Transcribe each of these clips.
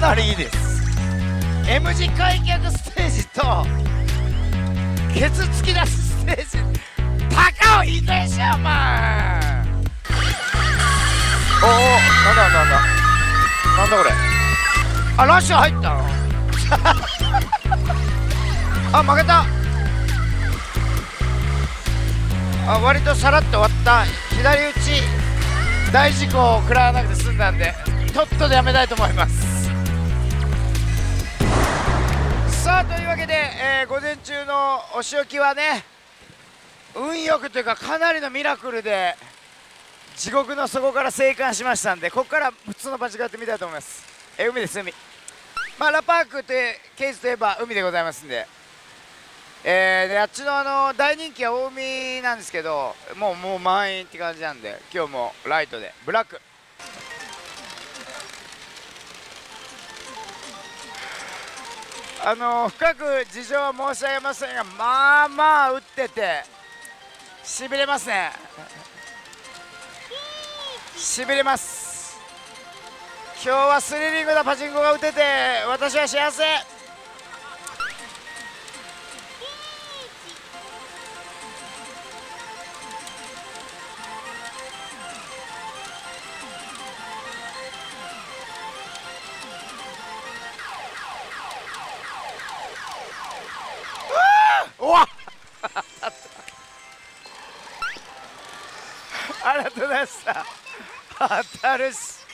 なりいいです。 M 字開脚ステージとケツ突き出しステージ、高尾いくでしょお前。おお、なんだこれ。あ、ラッシュ入ったのあ、負けた。あ、割とさらっと終わった。左打ち大事故を食らわなくて済んだんで、とっととやめたいと思います。さあ、というわけで、午前中のお仕置きはね、運よくというか、かなりのミラクルで地獄の底から生還しましたんで、ここから普通の場所やってみたいと思います。海です、海。まラパークというケージといえば海でございますんで、であっちの大人気は大海なんですけど、もう満員って感じなんで、今日もライトでブラック。深く事情は申し上げませんが、まあまあ打っててしびれますね。しびれます。今日はスリリングなパチンコが打てて、私は幸せ。うわっありがとうございました。当たるし、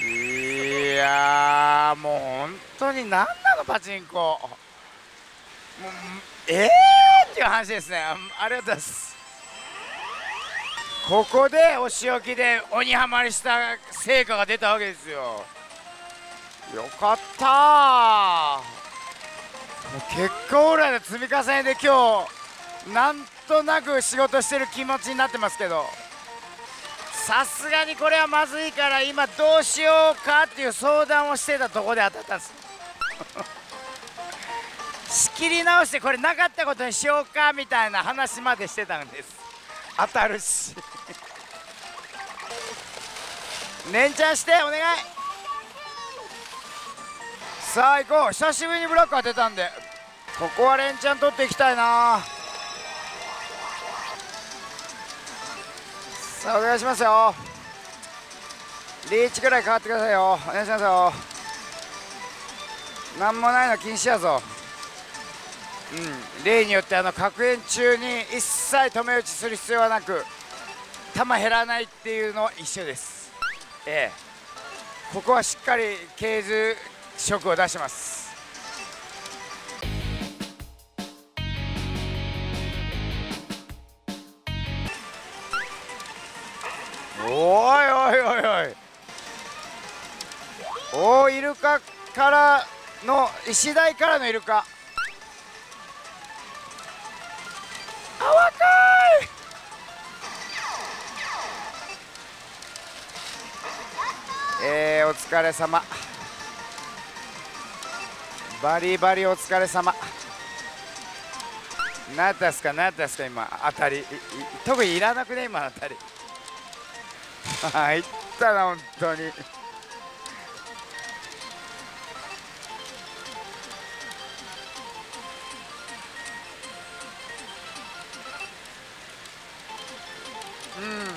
いやー、もう本当に何なのパチンコ、もうっていう話ですね。ありがとうございます。ここでお仕置きで鬼ハマりした成果が出たわけですよ。よかったー。もう結果オーライの積み重ねで、今日なんとなく仕事してる気持ちになってますけど、さすがにこれはまずいから、今どうしようかっていう相談をしてたとこで当たったんです仕切り直して、これなかったことにしようかみたいな話までしてたんです。当たるしねんちゃんしてお願い。さあ行こう。久しぶりにブラック当てたんで、ここは連チャン取っていきたいな。さあ、お願いしますよ。リーチくらい変わってくださいよ。お願いしますよ。なんもないの禁止やぞ。うん、例によって確変中に一切止め打ちする必要はなく、球減らないっていうのは一緒です。ここはしっかりケーズ色を出します。おイルカからの、石台からのイルカ。あ、若い。お疲れ様。バリバリお疲れ様。何やったっすか、何やったっすか、今当たり特にいらなくね、今当たり入ったな、本当に。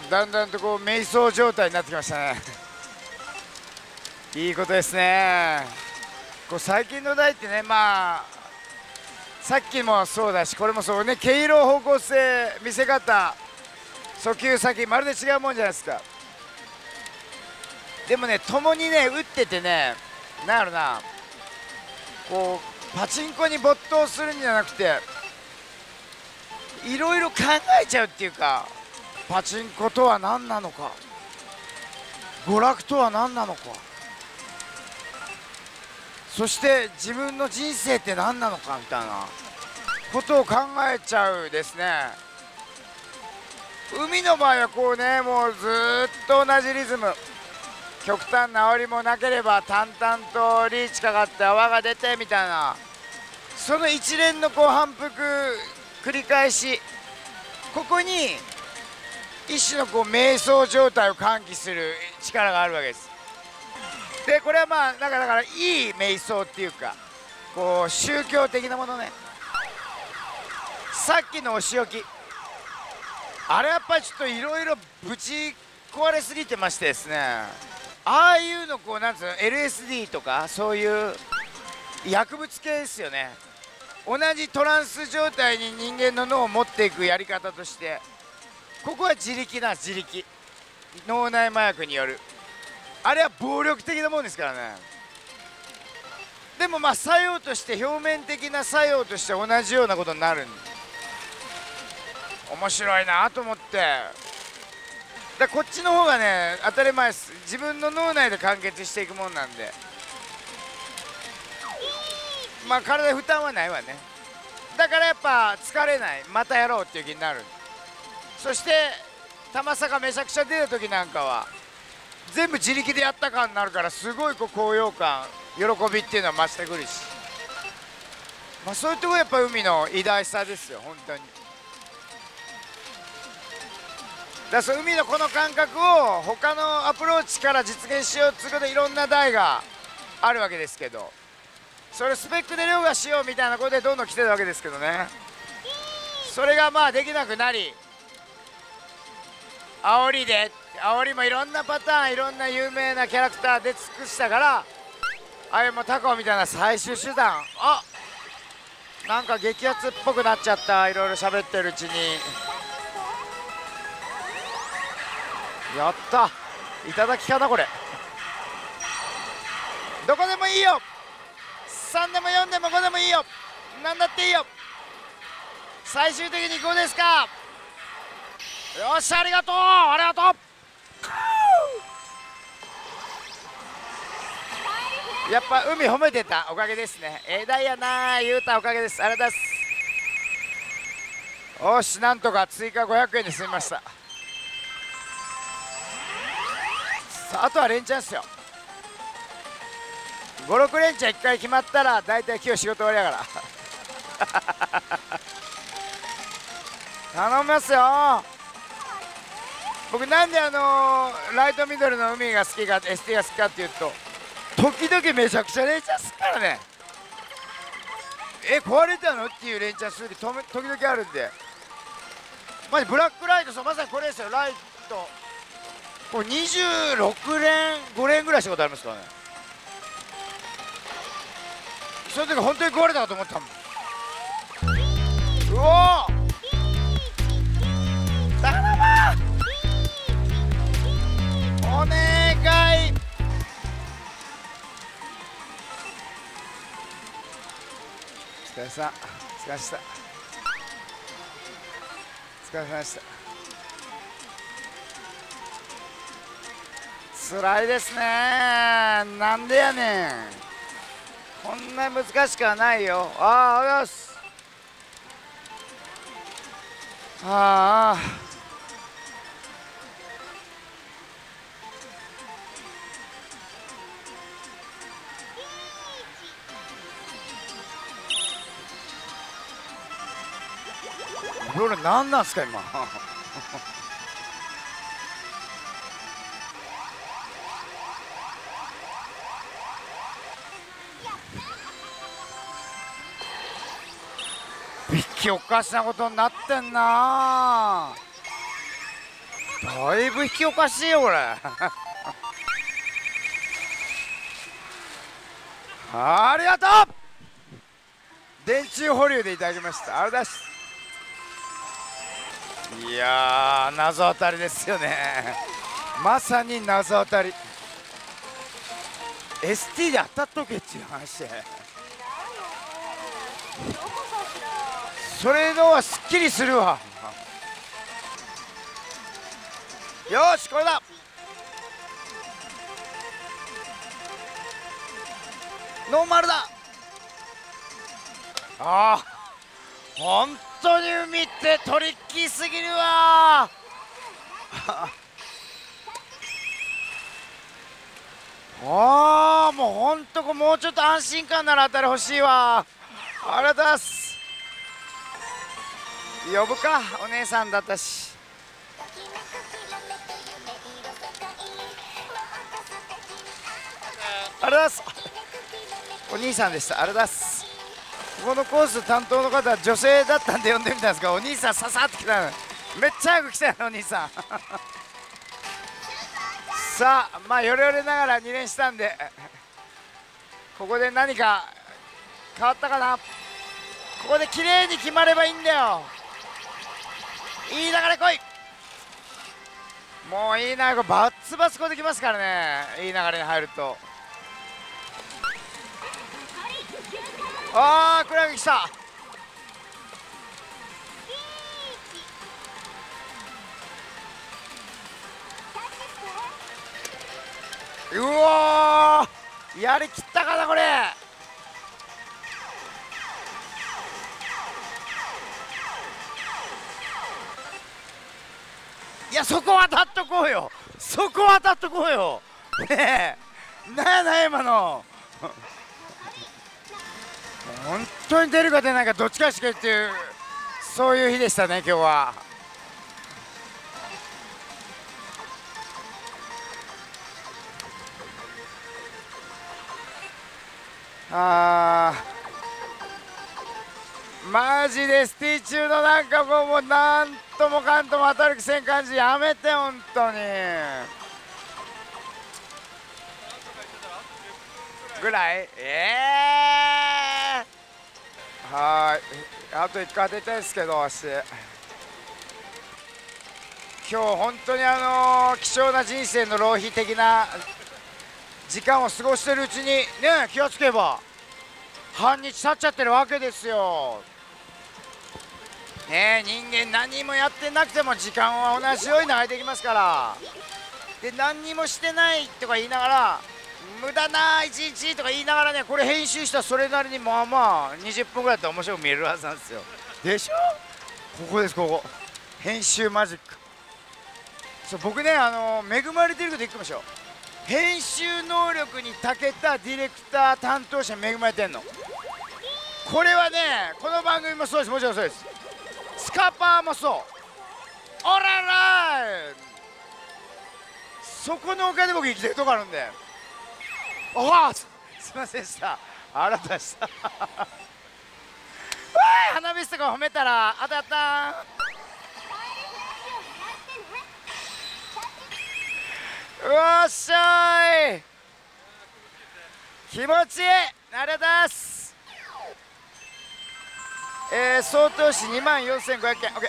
だんだんとこう迷走状態になってきましたねいいことですね。こう最近の台ってね、さっきもそうだし、これもそうね、毛色、方向性、見せ方、訴求先、まるで違うもんじゃないですか。でもね、共にね打っててね、なんやろな、こうパチンコに没頭するんじゃなくて、いろいろ考えちゃうっていうか、パチンコとは何なのか、娯楽とは何なのか、そして自分の人生って何なのかみたいなことを考えちゃうですね。海の場合はこうね、もうずっと同じリズム、極端な煽りもなければ、淡々とリーチかかって泡が出てみたいな、その一連のこう反復繰り返し、ここに一種のこう迷走状態を喚起する力があるわけです。でこれはまあなんかだからいい瞑想っていうかこう宗教的なものね。さっきのお仕置きあれやっぱちょっといろいろぶち壊れすぎてましてですね、ああいうのこうなんつうの LSD とかそういう薬物系ですよね。同じトランス状態に人間の脳を持っていくやり方としてここは自力な自力脳内麻薬によるあれは暴力的なもんですからね。でもまあ作用として表面的な作用として同じようなことになるんで面白いなと思って、だこっちの方がね当たり前です。自分の脳内で完結していくもんなんでまあ体負担はないわね。だからやっぱ疲れないまたやろうっていう気になる。そして玉坂めちゃくちゃ出た時なんかは全部自力でやった感になるからすごいこう高揚感喜びっていうのは増してくるし、まあ、そういうところやっぱ海の偉大さですよ本当に。だから海のこの感覚を他のアプローチから実現しようっていうことでいろんな台があるわけですけど、それスペックで凌駕しようみたいなことでどんどん来てるわけですけどね。それがまあできなくなり煽りで煽りもいろんなパターンいろんな有名なキャラクターで尽くしたから、あれもタコみたいな最終手段、あなんか激アツっぽくなっちゃった。いろいろ喋ってるうちにやったいただきかな。これどこでもいいよ、3でも4でも5でもいいよ、何だっていいよ、最終的に5ですか。よっしゃありがとうありがとう。やっぱ海褒めてたおかげですね。枝やなゆうたおかげです。ありがとうございます。よしなんとか追加500円で済みました。あとは連チャンですよ。56連チャン1回決まったら大体今日仕事終わりだから頼みますよ。僕なんでライトミドルの海が好きか ST が好きかっていうと時々めちゃくちゃ連チャンするからね。え壊れたのっていう連チャンする時々あるんで、まじブラックライトそうまさにこれですよ。ライトもう26連5連ぐらいしたことありますからね。その時本当に壊れたかと思ったもん。うおー頼むお願い。お疲れさんお疲れしたお疲れさんでした。つらいですねー。なんでやねんこんな難しくはないよ。ああよしああこれ何なんすか今おかしなことになってんな。だいぶ引きおかしいよこれありがとう電柱保留でいただきました。あれだしいやー謎当たりですよねまさに謎当たり ST で当たっとけっていう話でそれのはすっきりするわ。よしこれだノーマルだ。ああ本当に海ってトリッキーすぎるわああもうほんとこもうちょっと安心感なら当たり欲しいわ。ありがとうございます。呼ぶかお姉さんだったし。あれだす。お兄さんでした。あれだす。ここのコース担当の方は女性だったんで呼んでみたんですが、お兄さんささって来たの。めっちゃ早く来たよお兄さん。さあ、まあよれよれながら2連したんで、ここで何か変わったかな。ここで綺麗に決まればいいんだよ。いい流れ来い。もういい流れ、バッツバツこうできますからね、いい流れに入ると。ああ、クラゲ来た。うわー、やりきったかなこれ。いや、そこ当たっとこうよ、そこ当たっとこうよ、ねえ、なんやなん今の。本当に出るか出ないかどっちかしかっていう、そういう日でしたね今日は。あー、マジでスティ中のなんかもうなんともかんとも当たる気せん感じ、やめて本当にぐらい。はい、あと1回当てたいですけど、私今日本当に貴重な人生の浪費的な時間を過ごしてるうちにね、気がつけば半日経っちゃってるわけですよ。ねえ、人間何もやってなくても時間は同じように流れていきますから。で、何にもしてないとか言いながら、無駄な一日とか言いながらね、これ編集したらそれなりにまあまあ20分ぐらいだったら面白く見えるはずなんですよ。でしょ、ここです、ここ編集マジック。そう、僕ね、恵まれてること言ってみましょう。編集能力に長けたディレクター担当者に恵まれてんの。これはね、この番組もそうです、もちろんそうです、スカパーもそう。おららー、そこのおかげで僕生きてるとこあるんで。おわ、すいませんでした、あらたした。花火師とか褒めたら当たったー。うわっしゃい、気持ちいい、ありがとうございます。総投資2万4500円、 OK。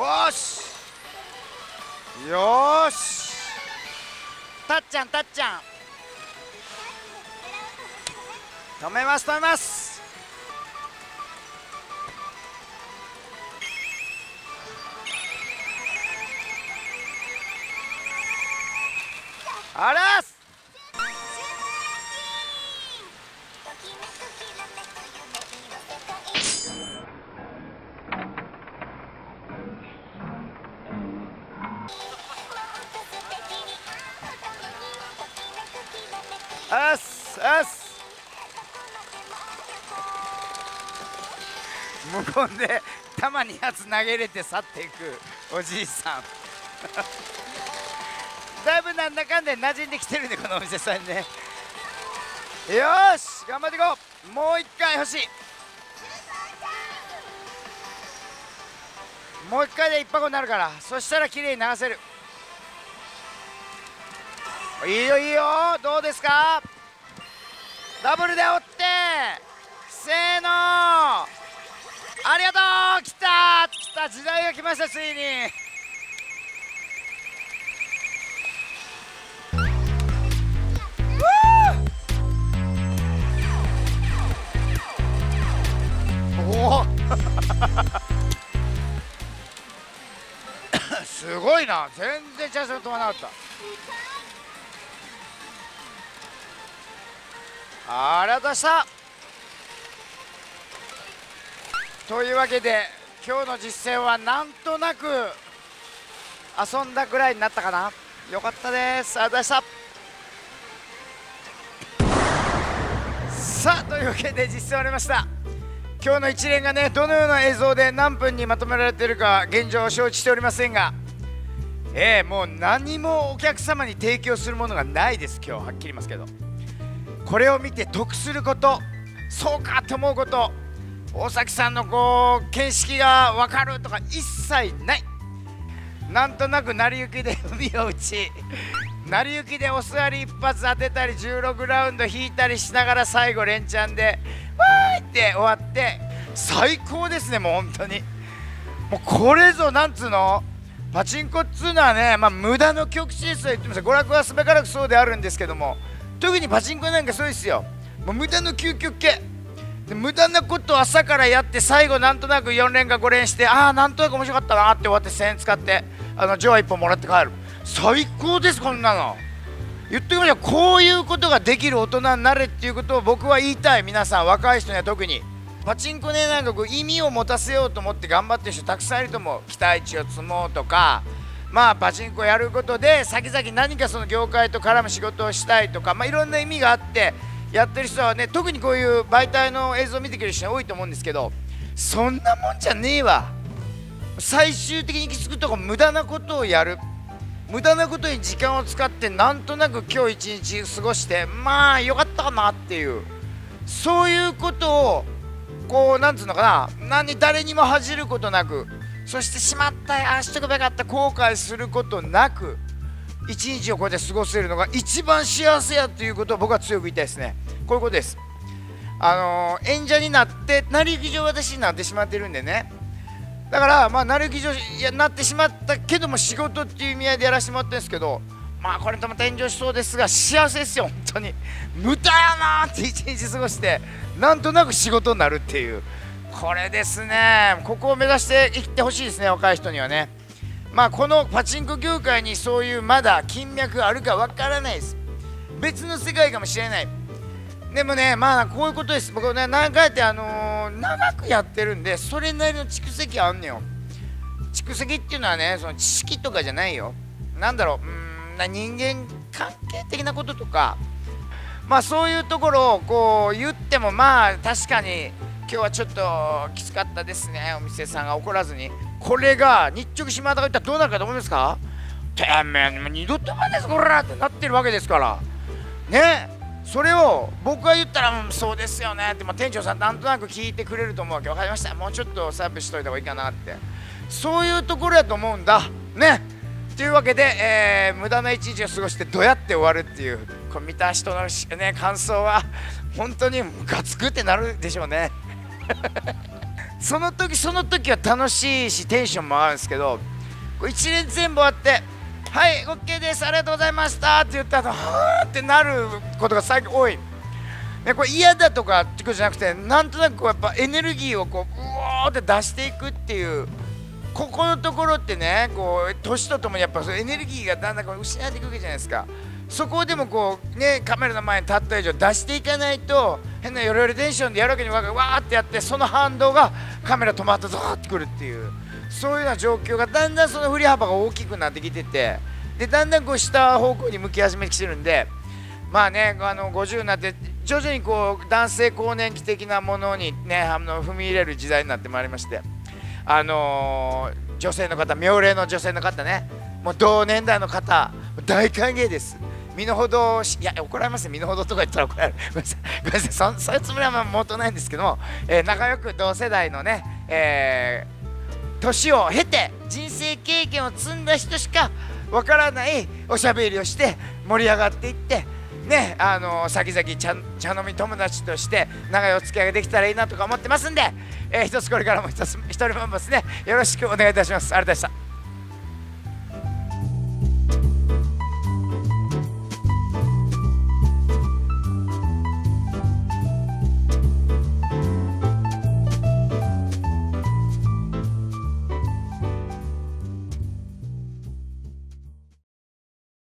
よしよーし、たっちゃん、たっちゃん止めます、止めます。あらす、あす、あす。無言で玉2発投げれて去っていくおじいさん。だいぶなんだかんだ馴染んできてるんで、このお店さんね。よし、頑張っていこう。もう一回欲しい。もう一回で一箱になるから、そしたら綺麗に流せる。いいよいいよ、どうですか。ダブルで折って、せーの、ありがとう。来た来た、時代が来ました、ついに。すごいな、全然チャンスが飛ばなかった。ありがとうございました。というわけで今日の実践はなんとなく遊んだぐらいになったかな。よかったです、ありがとうございました。さあ、というわけで実践終わりました。今日の一連がね、どのような映像で何分にまとめられているか現状を承知しておりませんが、もう何もお客様に提供するものがないです。今日はっきり言いますけど、これを見て得すること、そうかと思うこと、大崎さんのこう見識が分かるとか一切ない。なんとなく成り行きで海を打ち、成り行きでお座り一発当てたり16ラウンド引いたりしながら最後連チャンでわーいって終わって、最高ですね。もう本当にもうこれぞなんつうの、パチンコっつうのはね、まあ、無駄の極致ですと言ってます。娯楽はすべからくそうであるんですけども、特にパチンコなんかそうですよ。もう無駄の究極系で、無駄なことを朝からやって、最後なんとなく4連か5連して、ああなんとなく面白かったなって終わって1000円使って上1本もらって帰る。最高です。こんなの言ってみましょう。こういうことができる大人になれっていうことを僕は言いたい。皆さん若い人には特にパチンコね、なんかこう意味を持たせようと思って頑張ってる人たくさんいると思う。期待値を積もうとか、まあパチンコやることで先々何かその業界と絡む仕事をしたいとか、まあいろんな意味があってやってる人はね、特にこういう媒体の映像を見てくれる人多いと思うんですけど、そんなもんじゃねえわ。最終的に行き着くとこ、無駄なことをやる、無駄なことに時間を使って、なんとなく今日一日過ごして、まあよかったかなっていう、そういうことをこうなんつうのかな、誰にも恥じることなく、そしてしまったああしとけばよかった後悔することなく、一日をこうやって過ごせるのが一番幸せやということを僕は強く言いたいですね。こういうことです。演者になって成り行き上私になってしまってるんでね、だからまあ成り行き上になってしまったけども、仕事っていう意味合いでやらせてもらってるんですけど、まあこれとまた炎上しそうですが、幸せですよ本当に。無駄やなって一日過ごして、なんとなく仕事になるっていう、これですね。ここを目指していってほしいですね、若い人にはね。まあこのパチンコ業界にそういうまだ金脈があるかわからないです。別の世界かもしれない。でもね、まあこういうことです。僕ね、何回って長くやってるんで、それなりの蓄積あんのよ。蓄積っていうのはね、その知識とかじゃないよ。なんだろう、人間関係的なこととか、まあそういうところをこう言っても、まあ確かに今日はちょっときつかったですね、お店さんが怒らずに。これが日直島田が言ったらどうなるかと思いますか。てめえ二度とまですこらってなってるわけですからね。それを僕が言ったら、うん、そうですよねって、まあ、店長さんなんとなく聞いてくれると思うわけ。分かりました、もうちょっとサービスしといた方がいいかなって、そういうところやと思うんだね。というわけで、無駄な一日を過ごしてどうやって終わるっていう、こう見た人の、ね、感想は本当にガツクってなるでしょうね。その時その時は楽しいしテンションも上がるんですけど、一連全部終わって「はい OK です、ありがとうございました」って言った後、はーってなることが最近多い。でこれ嫌だとかってことじゃなくて、なんとなくこうやっぱエネルギーをこううおーって出していくっていう、ここのところってね、こう年とともにやっぱエネルギーがだんだんこう失われていくわけじゃないですか。そこをでもこうね、カメラの前に立った以上出していかないと、変なヨレヨレテンションでやるわけにわーってやって、その反動がカメラ止まったぞーってくるっていう、そういうような状況がだんだんその振り幅が大きくなってきてて、でだんだんこう下方向に向き始めてきてるんで、まあね、50になって徐々にこう男性更年期的なものにね、踏み入れる時代になってまいりまして、女性の方、妙齢の女性の方ね、もう同年代の方大歓迎です。身の程、いや怒られますね、身の程とか言ったら怒られる。ごめんなさい、ごめんなさい、そういうつもりはまあ元ないんですけども、仲良く同世代のね、年を経て人生経験を積んだ人しかわからないおしゃべりをして盛り上がっていってね、先々茶飲み友達として長いお付き合いができたらいいなとか思ってますんで、一つこれからも一人もですね、よろしくお願いいたします。ありがとうございました。